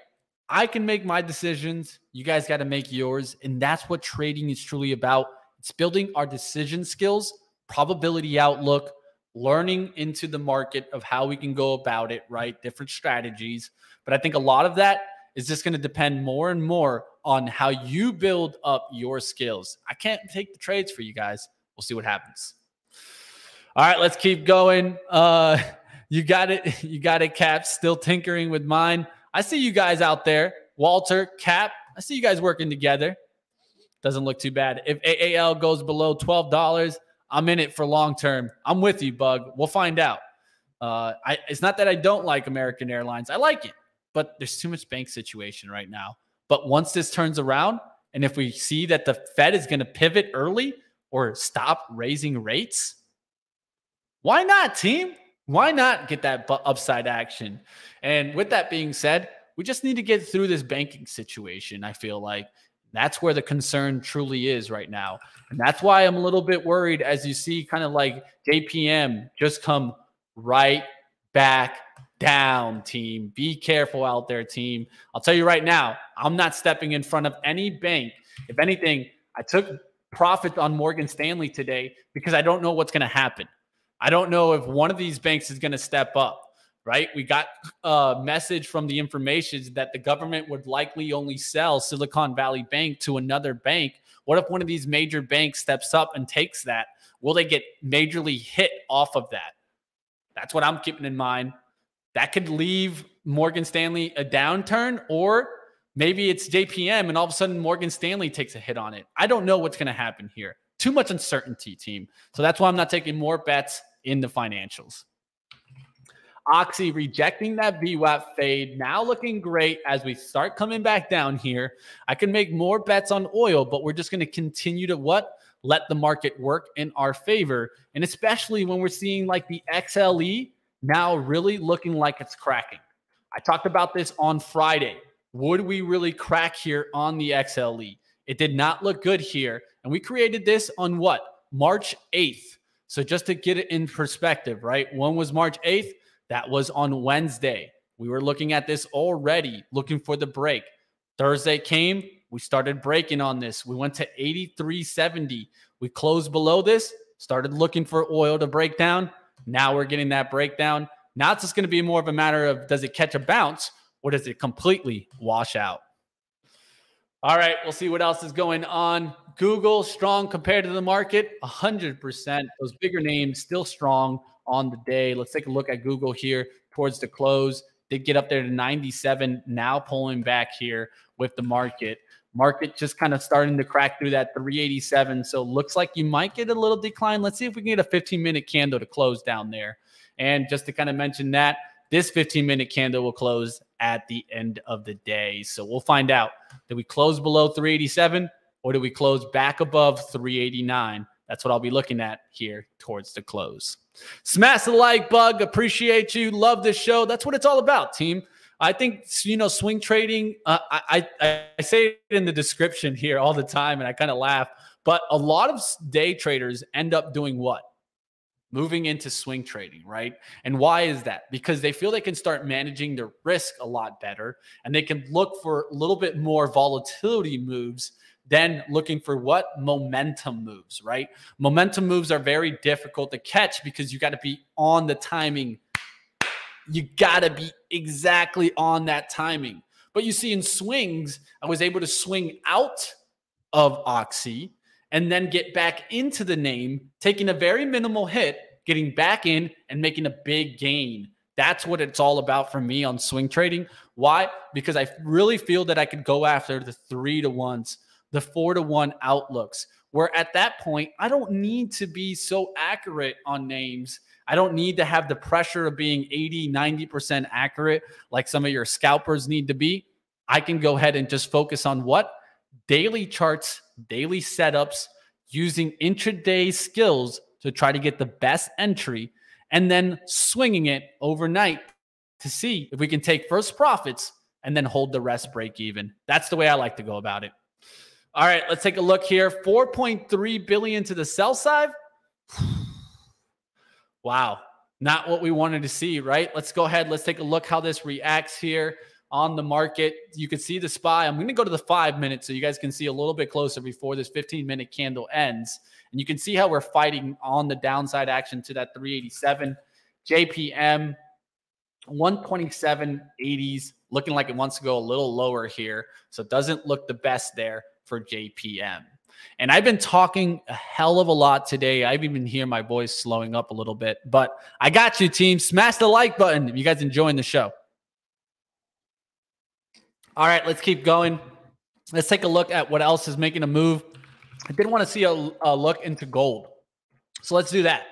I can make my decisions. You guys got to make yours. And that's what trading is truly about. It's building our decision skills, probability outlook, learning into the market of how we can go about it, right? Different strategies. But I think a lot of that is just going to depend more and more on how you build up your skills. I can't take the trades for you guys. We'll see what happens. All right, let's keep going. You got it, Cap. Still tinkering with mine. I see you guys out there. Walter, Cap, I see you guys working together. Doesn't look too bad. If AAL goes below $12, I'm in it for long term. I'm with you, Bug. We'll find out. It's not that I don't like American Airlines. I like it, but there's too much bank situation right now. But once this turns around, and if we see that the Fed is going to pivot early or stop raising rates, why not, team? Why not get that upside action? And with that being said, we just need to get through this banking situation, I feel like. That's where the concern truly is right now. And that's why I'm a little bit worried as you see kind of like JPM just come right back down, team. Be careful out there, team. I'll tell you right now, I'm not stepping in front of any bank. If anything, I took profits on Morgan Stanley today because I don't know what's going to happen. I don't know if one of these banks is going to step up, right? We got a message from the information that the government would likely only sell Silicon Valley Bank to another bank. What if one of these major banks steps up and takes that? Will they get majorly hit off of that? That's what I'm keeping in mind. That could leave Morgan Stanley a downturn, or maybe it's JPM and all of a sudden Morgan Stanley takes a hit on it. I don't know what's going to happen here. Too much uncertainty, team. So that's why I'm not taking more bets in the financials. Oxy rejecting that VWAP fade. Now looking great as we start coming back down here. I can make more bets on oil, but we're just going to continue to what? Let the market work in our favor. And especially when we're seeing like the XLE now really looking like it's cracking. I talked about this on Friday. Would we really crack here on the XLE? It did not look good here. And we created this on what? March 8th. So just to get it in perspective, right? One was March 8th. That was on Wednesday. We were looking at this already, looking for the break. Thursday came, we started breaking on this. We went to 83.70. We closed below this, started looking for oil to break down. Now we're getting that breakdown. Now it's just going to be more of a matter of, does it catch a bounce or does it completely wash out? All right, we'll see what else is going on. Google, strong compared to the market, 100%. Those bigger names still strong on the day. Let's take a look at Google here towards the close. Did get up there to 97, now pulling back here with the market. Market just kind of starting to crack through that 387. So looks like you might get a little decline. Let's see if we can get a 15-minute candle to close down there. And just to kind of mention that, this 15-minute candle will close at the end of the day. So we'll find out. Did we close below 387 or do we close back above 389? That's what I'll be looking at here towards the close. Smash the like, Bug. Appreciate you. Love this show. That's what it's all about, team. I think, you know, swing trading, I say it in the description here all the time and I kind of laugh, but a lot of day traders end up doing what? Moving into swing trading, right? And why is that? Because they feel they can start managing their risk a lot better and they can look for a little bit more volatility moves than looking for what? Momentum moves, right? Momentum moves are very difficult to catch because you got to be on the timing. You got to be exactly on that timing. But you see in swings, I was able to swing out of Oxy and then get back into the name, taking a very minimal hit, getting back in and making a big gain. That's what it's all about for me on swing trading. Why? Because I really feel that I could go after the 3-to-1s, the 4-to-1 outlooks, where at that point, I don't need to be so accurate on names. I don't need to have the pressure of being 80, 90% accurate like some of your scalpers need to be. I can go ahead and just focus on what? Daily charts, daily setups, using intraday skills to try to get the best entry and then swinging it overnight to see if we can take first profits and then hold the rest break even. That's the way I like to go about it. All right, let's take a look here. 4.3 billion to the sell side. Wow, not what we wanted to see, right? Let's go ahead. Let's take a look how this reacts here on the market. You can see the SPY. I'm going to go to the 5 minutes so you guys can see a little bit closer before this 15-minute candle ends. And you can see how we're fighting on the downside action to that 387. JPM, 127.80s, looking like it wants to go a little lower here. So it doesn't look the best there for JPM. And I've been talking a hell of a lot today. I've even hear my voice slowing up a little bit. But I got you, team. Smash the like button if you guys enjoying the show. All right, let's keep going. Let's take a look at what else is making a move. I did want to see a look into gold. So let's do that.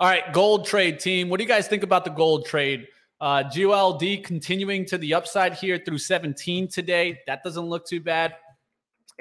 All right, gold trade, team. What do you guys think about the gold trade? GLD continuing to the upside here through 17 today. That doesn't look too bad.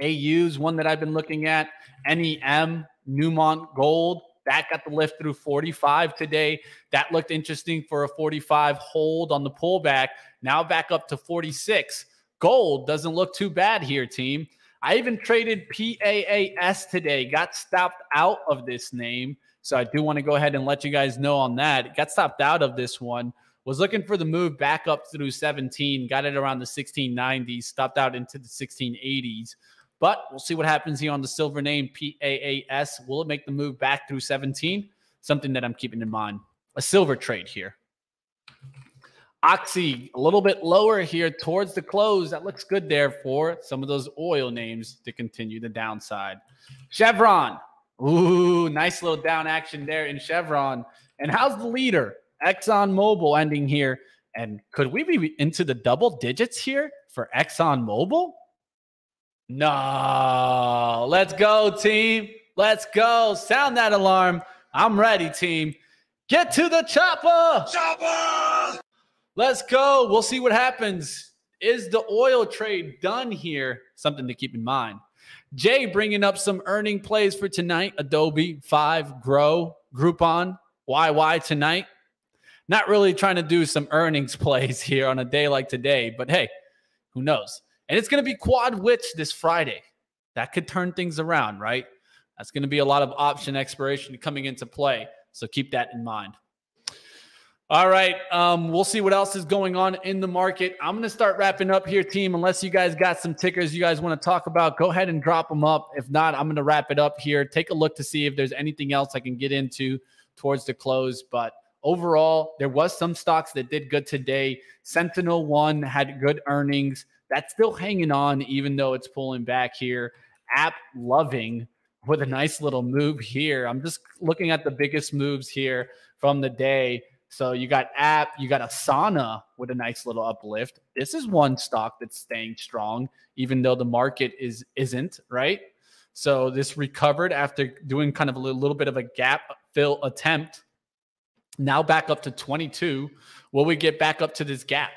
AU's one that I've been looking at. NEM, Newmont Gold. That got the lift through 45 today. That looked interesting for a 45 hold on the pullback. Now back up to 46. Gold doesn't look too bad here, team. I even traded PAAS today. Got stopped out of this name. So I do want to go ahead and let you guys know on that. It got stopped out of this one. Was looking for the move back up through 17. Got it around the 1690s. Stopped out into the 1680s. But we'll see what happens here on the silver name, PAAS. Will it make the move back through 17? Something that I'm keeping in mind. A silver trade here. Oxy, a little bit lower here towards the close. That looks good there for some of those oil names to continue the downside. Chevron. Ooh, nice little down action there in Chevron. And how's the leader? ExxonMobil ending here. And could we be into the double digits here for ExxonMobil? No, let's go, team. Let's go. Sound that alarm. I'm ready, team. Get to the chopper. Chopper. Let's go. We'll see what happens. Is the oil trade done here? Something to keep in mind. Jay bringing up some earning plays for tonight. Adobe, Five, Grow, Groupon, YY tonight. Not really trying to do some earnings plays here on a day like today, but hey, who knows? And it's going to be Quad Witch this Friday. That could turn things around, right? That's going to be a lot of option expiration coming into play. So keep that in mind. All right. We'll see what else is going on in the market. I'm going to start wrapping up here, team. Unless you guys got some tickers you guys want to talk about, go ahead and drop them up. If not, I'm going to wrap it up here. Take a look to see if there's anything else I can get into towards the close. But overall, there was some stocks that did good today. Sentinel One had good earnings. That's still hanging on, even though it's pulling back here. App Loving with a nice little move here. I'm just looking at the biggest moves here from the day. So you got App, you got Asana with a nice little uplift. This is one stock that's staying strong, even though the market isn't, right? So this recovered after doing kind of a little bit of a gap fill attempt. Now back up to 22. Will we get back up to this gap?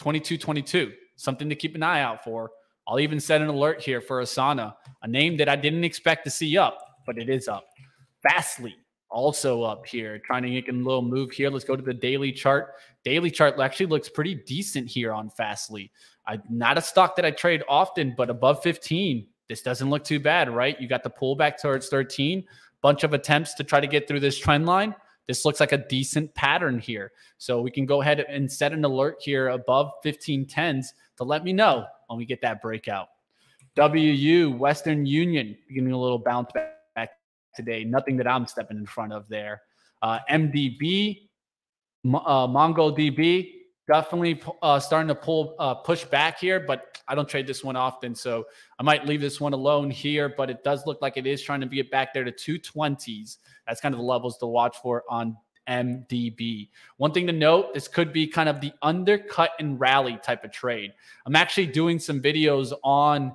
22.22. Something to keep an eye out for. I'll even set an alert here for Asana, a name that I didn't expect to see up, but it is up. Fastly, also up here, trying to make a little move here. Let's go to the daily chart. Daily chart actually looks pretty decent here on Fastly. Not a stock that I trade often, but above 15, this doesn't look too bad, right? You got the pullback towards 13, bunch of attempts to try to get through this trend line. This looks like a decent pattern here. So we can go ahead and set an alert here above 1510s to let me know when we get that breakout. WU, Western Union, getting a little bounce back today. Nothing that I'm stepping in front of there. MDB, MongoDB, definitely starting to push back here, but I don't trade this one often, so I might leave this one alone here, but it does look like it is trying to get back there to 220s. That's kind of the levels to watch for on MDB. One thing to note, this could be kind of the undercut and rally type of trade. I'm actually doing some videos on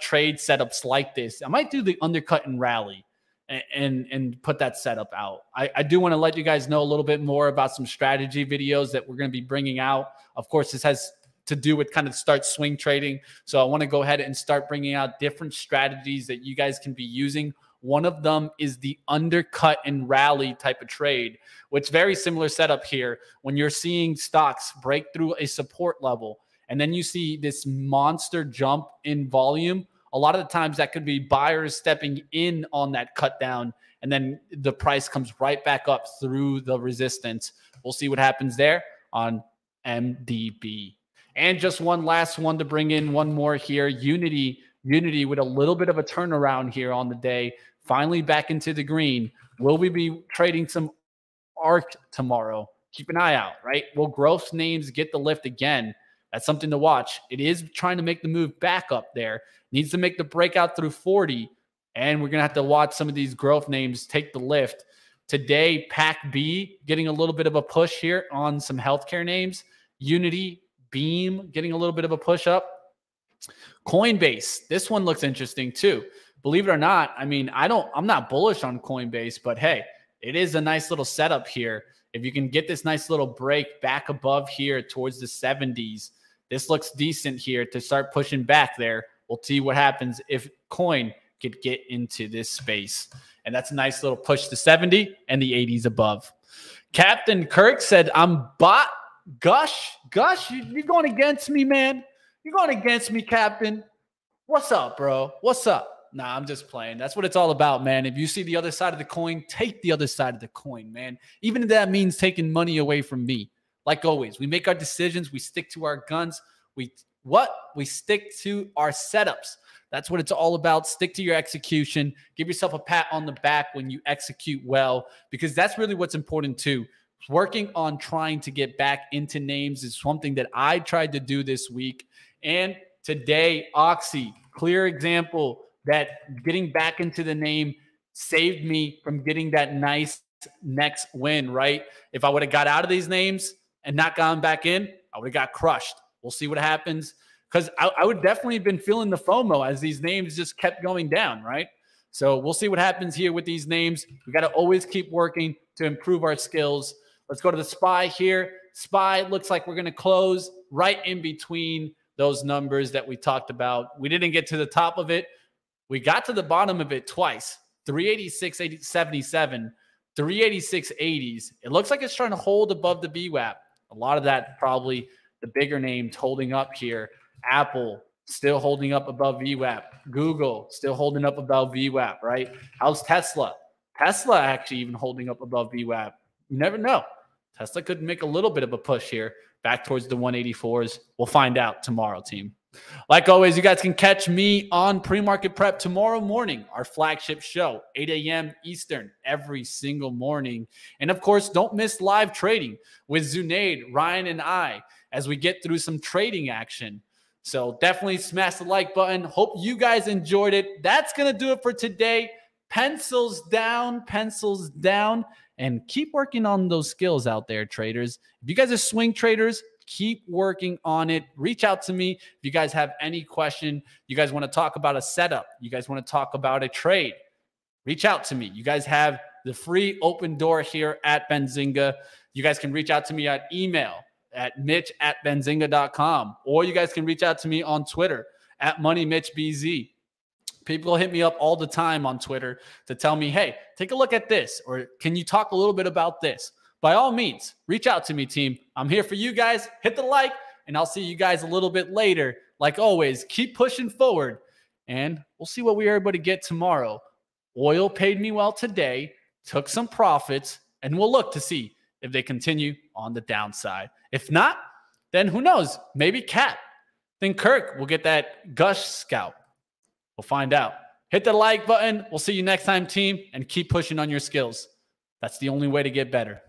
trade setups like this. I might do the undercut and rally and put that setup out. I do want to let you guys know a little bit more about some strategy videos that we're going to be bringing out. Of course, this has to do with kind of start swing trading. So I want to go ahead and start bringing out different strategies that you guys can be using One of them is the undercut and rally type of trade, which very similar setup here when you're seeing stocks break through a support level. And then you see this monster jump in volume. A lot of the times that could be buyers stepping in on that cut down, and then the price comes right back up through the resistance. We'll see what happens there on MDB. And just one last one to bring in, one more here, Unity. Unity with a little bit of a turnaround here on the day, finally back into the green. Will we be trading some ARC tomorrow? Keep an eye out, right? Will growth names get the lift again? That's something to watch. It is trying to make the move back up there. Needs to make the breakout through 40, and we're going to have to watch some of these growth names take the lift. Today, PACB getting a little bit of a push here on some healthcare names. Unity, Beam getting a little bit of a push up. Coinbase, this one looks interesting too. Believe it or not, I mean, I'm not bullish on Coinbase, but hey, it is a nice little setup here. If you can get this nice little break back above here towards the 70s, this looks decent here to start pushing back there. We'll see what happens if Coin could get into this space. And that's a nice little push to 70 and the 80s above. Captain Kirk said, I'm bot. Gush, you're going against me, man. You're going against me, Captain. What's up, bro? What's up? Nah, I'm just playing. That's what it's all about, man. If you see the other side of the coin, take the other side of the coin, man. Even if that means taking money away from me. Like always, we make our decisions. We stick to our guns. We stick to our setups. That's what it's all about. Stick to your execution. Give yourself a pat on the back when you execute well, because that's really what's important too. Working on trying to get back into names is something that I tried to do this week. And today, Oxy, clear example that getting back into the name saved me from getting that nice next win, right? If I would have got out of these names and not gone back in, I would have got crushed. We'll see what happens, because I would definitely have been feeling the FOMO as these names just kept going down, right? So we'll see what happens here with these names. We got to always keep working to improve our skills. Let's go to the SPY here. SPY looks like we're going to close right in between those numbers that we talked about. We didn't get to the top of it. We got to the bottom of it twice, 386.77, 386.80s. It looks like it's trying to hold above the VWAP. A lot of that probably the bigger names holding up here. Apple still holding up above VWAP. Google still holding up above VWAP, right? How's Tesla? Tesla actually even holding up above VWAP. You never know. Tesla could make a little bit of a push here back towards the 184s. We'll find out tomorrow, team. Like always, you guys can catch me on Pre-Market Prep tomorrow morning, our flagship show, 8 a.m. Eastern, every single morning. And of course, don't miss live trading with Zunaid, Ryan, and I as we get through some trading action. So definitely smash the like button. Hope you guys enjoyed it. That's going to do it for today. Pencils down, and keep working on those skills out there, traders. If you guys are swing traders, keep working on it. Reach out to me if you guys have any question. You guys want to talk about a setup. You guys want to talk about a trade. Reach out to me. You guys have the free open door here at Benzinga. You guys can reach out to me at email at mitch@benzinga.com, or you guys can reach out to me on Twitter at MoneyMitchBZ. People hit me up all the time on Twitter to tell me, hey, take a look at this, or can you talk a little bit about this? By all means, reach out to me, team. I'm here for you guys. Hit the like, and I'll see you guys a little bit later. Like always, keep pushing forward, and we'll see what we are able to get tomorrow. Oil paid me well today, took some profits, and we'll look to see if they continue on the downside. If not, then who knows? Maybe Cap. Then Kirk will get that gush scalp. We'll find out. Hit the like button. We'll see you next time, team, and keep pushing on your skills. That's the only way to get better.